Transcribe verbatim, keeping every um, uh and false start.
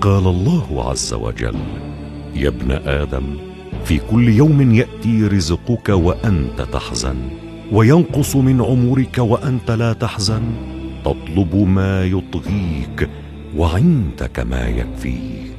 قال الله عز وجل: يا ابن آدم في كل يوم يأتي رزقك وأنت تحزن وينقص من عمرك وأنت لا تحزن، تطلب ما يطغيك وعندك ما يكفيك.